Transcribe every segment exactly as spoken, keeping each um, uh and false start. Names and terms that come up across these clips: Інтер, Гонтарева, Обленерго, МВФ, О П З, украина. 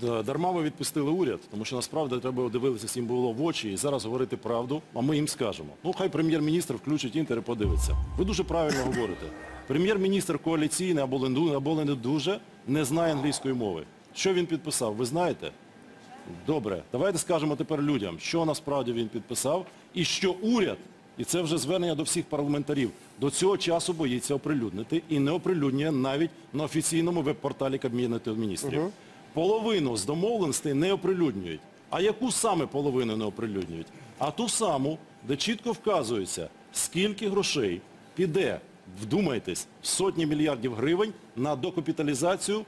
Дарма ви відпустили уряд, тому що насправді треба дивитися всім було в очі і зараз говорити правду, а ми їм скажемо. Ну, хай прем'єр-міністр включить Інтер і подивиться. Ви дуже правильно говорите. Прем'єр-міністр коаліційний або не дуже не знає англійської мови. Що він підписав, ви знаєте? Добре, давайте скажемо тепер людям, що насправді він підписав і що уряд, і це вже звернення до всіх парламентарів, до цього часу боїться оприлюднити і не оприлюднює навіть на офіційному веб-порталі Кабінету міністрів. Угу. Половину з домовленостей не оприлюднюють. А яку саме половину не оприлюднюють? А ту саму, де чітко вказується, скільки грошей піде, вдумайтесь, сотні мільярдів гривень на докапіталізацію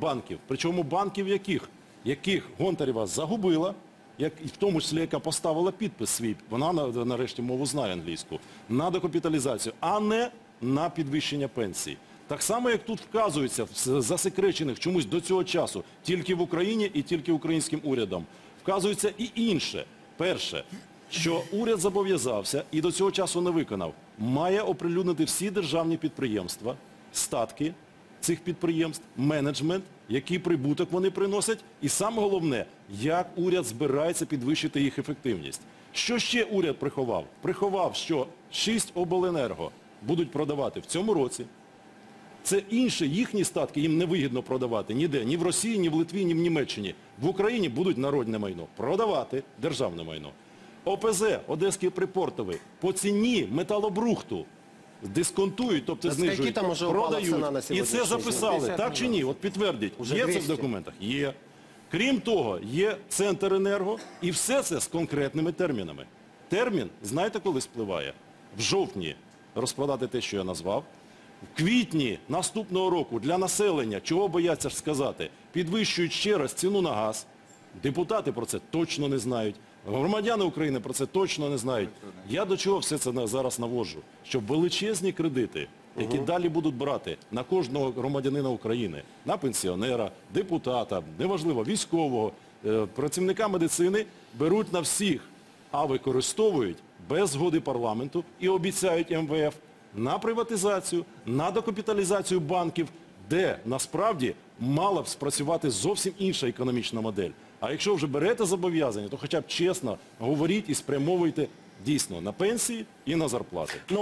банків. Причому банків яких? Яких Гонтарева загубила, в тому числі, яка поставила підпис свій, вона нарешті мову знає англійську, на докапіталізацію, а не на підвищення пенсій. Так само, як тут вказується, засекречених чомусь до цього часу, тільки в Україні і тільки українським урядом, вказується і інше. Перше, що уряд зобов'язався і до цього часу не виконав, має оприлюднити всі державні підприємства, статки цих підприємств, менеджмент, який прибуток вони приносять, і саме головне, як уряд збирається підвищити їх ефективність. Що ще уряд приховав? Приховав, що шість обленерго будуть продавати в цьому році. Це інші їхні статки, їм невигідно продавати ніде, ні в Росії, ні в Литві, ні в Німеччині. В Україні будуть народне майно продавати, державне майно. О П З, Одеський припортовий, по ціні металобрухту дисконтують, тобто знижують, продають. І це записали, так чи ні? От підтвердіть, є це в документах? Є. Крім того, є Центр Енерго і все це з конкретними термінами. Термін, знаєте, коли спливає? В жовтні розпродати те, що я назвав. В квітні наступного року для населення, чого бояться ж сказати, підвищують ще раз ціну на газ. Депутати про це точно не знають. Громадяни України про це точно не знають. Я до чого все це зараз наводжу? Що величезні кредити, які далі будуть брати на кожного громадянина України, на пенсіонера, депутата, неважливо, військового, працівника медицини, беруть на всіх, а використовують без згоди парламенту і обіцяють М В Ф на приватизацію, на докапіталізацію банків, де насправді мала спрацювати зовсім інша економічна модель. А якщо вже берете зобов'язання, то хоча б чесно говоріть і спрямовуйте дійсно на пенсії і на зарплати.